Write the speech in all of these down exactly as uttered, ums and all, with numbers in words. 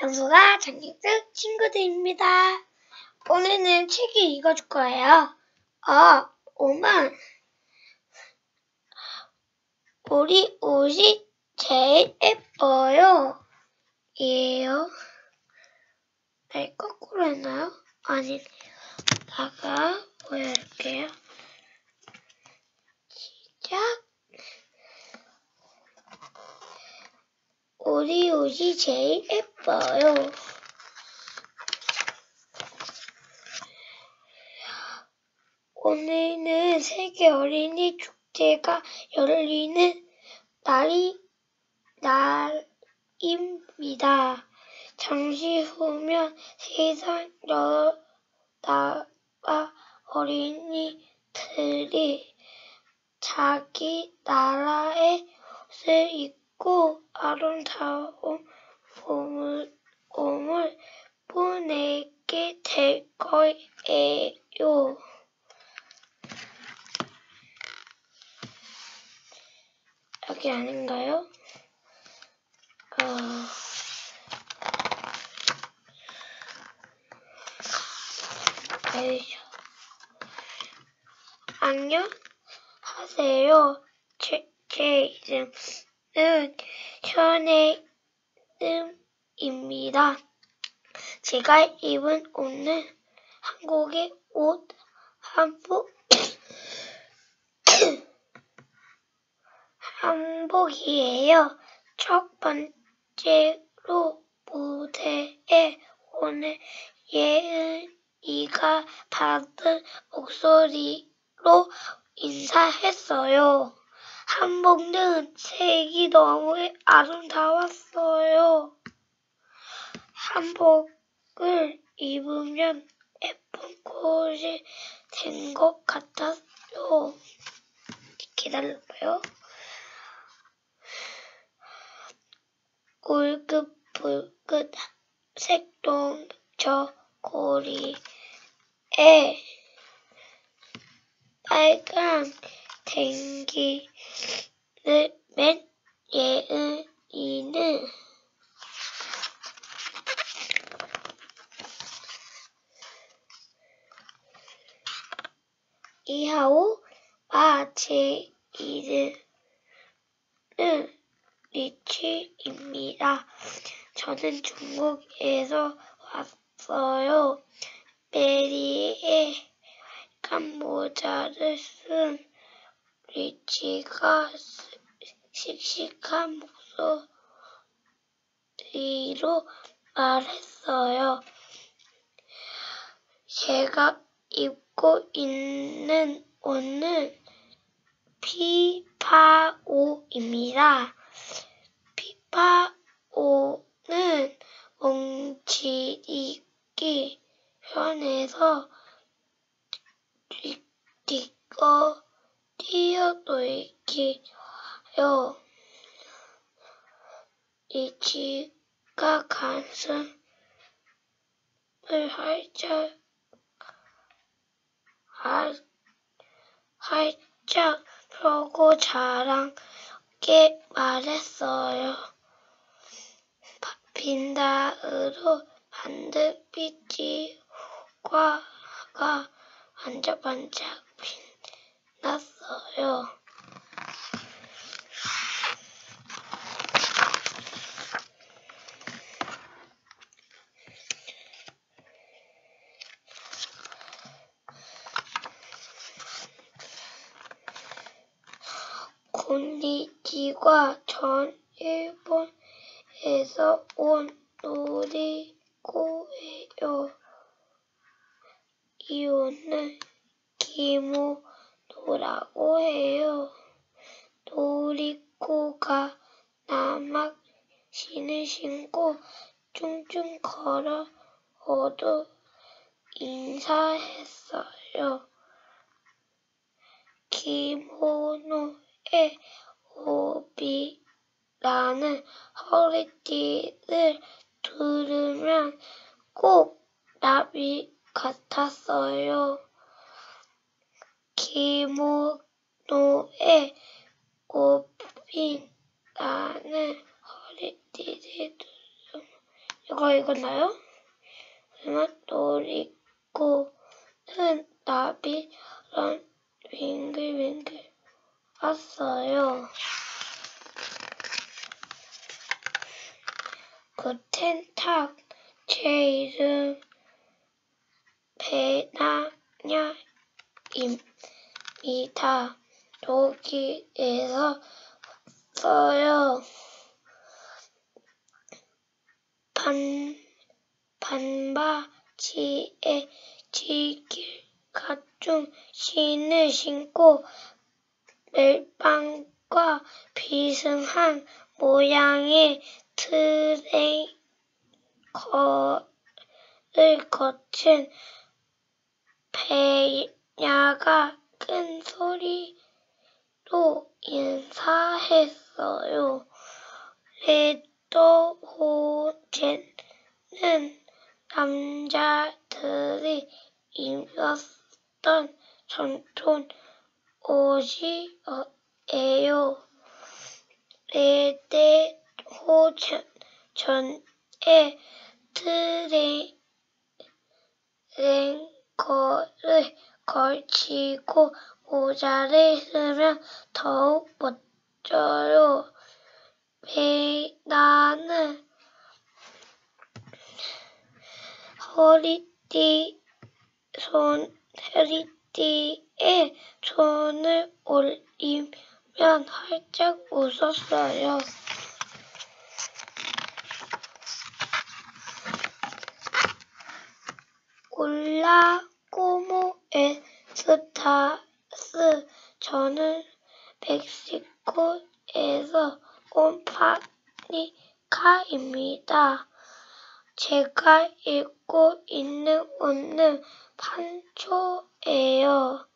장소가 장기극 친구들입니다. 오늘은 책을 읽어줄 거예요. 어, 오만 우리 옷이 제일 예뻐요. 이에요. 날 거꾸로 했나요? 아니, 다가 보여줄게요. 시작. 우리 옷이 제일 예뻐요. 오늘은 세계 어린이 축제가 열리는 날이, 날입니다. 잠시 후면 세상 나라 어린이들이 자기 나라의 옷을 입고 아름다운 봄을 보내게 될 거예요. 여기 아닌가요? 어... 아이쇼. 안녕하세요. 제, 제 이름은 현혜음입니다. 제가 입은 옷은 한국의 옷 한복 한복이에요. 첫 번째로 무대에 오늘 예은이가 받은 목소리로 인사했어요. 한복은 색이 너무 아름다웠어요. 한복을 입으면 예쁜 꽃이 된 것 같았어요. 기다려봐요. 울긋불긋 색동 저 고리에 빨간 댕기를 맨 예은이는 이하오 마제 이름은 리치입니다. 저는 중국에서 왔어요. 메리에 깐 모자를 쓴 리치가 씩씩한 목소리로 말했어요. 제가 입고 있는 옷은 피파오입니다. 피파오는 뭉치리기 편에서 뛰어 뛰어놀기요. 리치가 가슴을 활짝 할, 활짝 펴고 자랑게 말했어요. 빈다으로 만든 빛과가 반짝반짝 빛났어요. 곤리치가 전 일본 에서 온 놀이고예요. 이 옷은 기모노라고 해요. 놀이고가 나막 신을 신고 쭝쭝 걸어도 인사했어요. 기모노의 오비 라는 허리띠를 두르면 꼭 나비 같았어요. 기모노의 오비라는 허리띠를 두르면 아까 읽었나요? 놀이꽃은 나비랑 윙글윙글 왔어요. 구텐탁, 제 이름 베나냐입니다. 독일에서 왔어요. 반, 반바지에 지길 같은 신을 신고 멜빵과 비슷한 모양의 트레이커를 거친 배냐가 큰 소리로 인사했어요. 레드호젠은 남자들이 입었던 전통 옷이에요. 레드 호전에 트레이커를 걸치고 모자를 쓰면 더욱 멋져요. 베나는 허리띠 손 허리띠에 손을 올리면 활짝 웃었어요. 올라 꼬모의 스타스, 저는 멕시코에서 온 파니카입니다. 제가 읽고 있는 오늘 판초예요.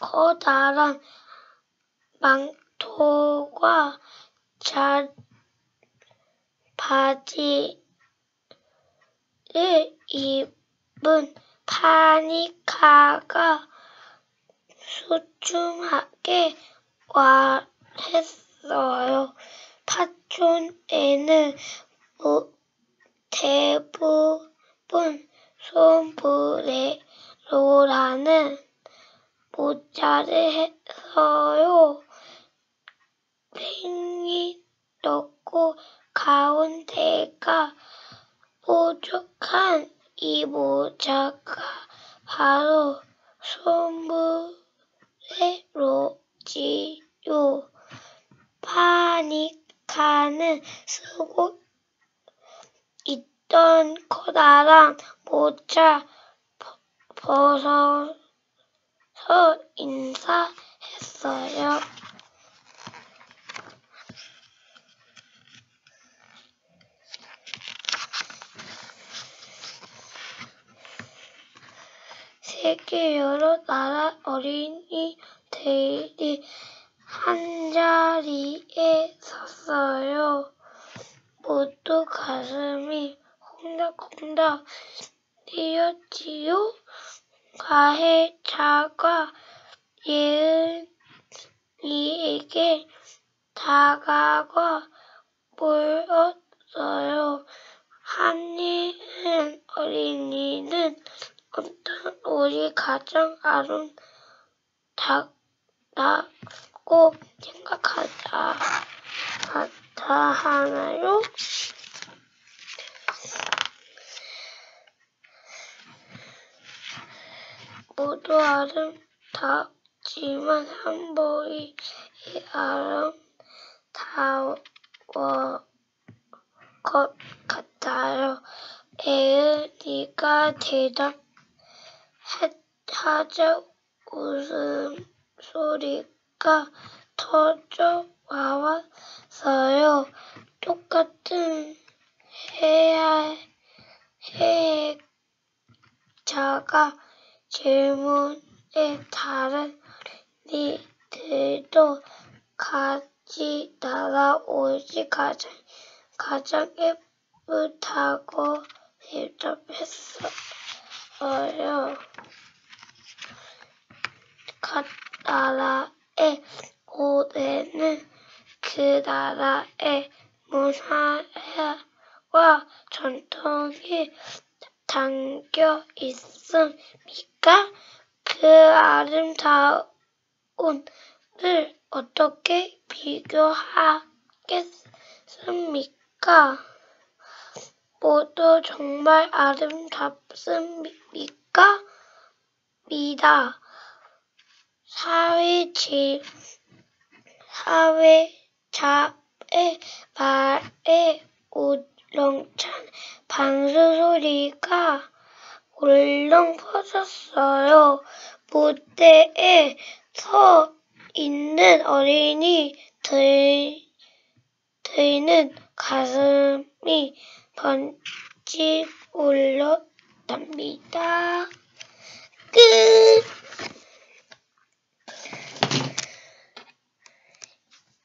커다란 망토와 잘 바지를 입은 파니카가 소중하게 와 했어요. 파촌에는 뭐 대부분 솜브레로라는 모자를 했어요. 팽이 넣고 가운데가 뾰족한 이 모자가 바로 솜브레로지요. 파니카는 쓰고 있던 커다란 모자 벗어서 인사했어요. 세계 여러 나라 어린이들이 한자리에 섰어요. 모두 가슴이 콩닥콩닥 뛰었지요. 가해자가 예은이에게 다가가 물었어요. 한예은 어린이는 어떤 옷이 가장 아름답다고 생각하다 같아 하나요? 모두 아름답지만 한 벌이 아름다워 것 같아요. 애은이가 대답하자 웃음소리가 터져나왔어요. 똑같은 해자가 질문에 다른 니들도 같이 날아오지 가장, 가장 예쁘다고 대답했어요. 각 나라의 옷에는 그 나라의 문화에 와 전통이 담겨 있습니까? 그 아름다움을 어떻게 비교하겠습니까? 모두 정말 아름답습니까? 미다. 사회지, 사회자의 말에 우렁찬 방수소리가 울렁 퍼졌어요. 무대에 서 있는 어린이들, 들는 가슴이 번지 울렸답니다. 끝!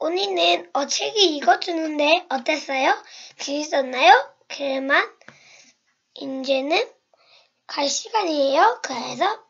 오늘은 어책을 읽어주는데 어땠어요? 재밌었나요? 그만, 이제는 갈 시간이에요. 그래서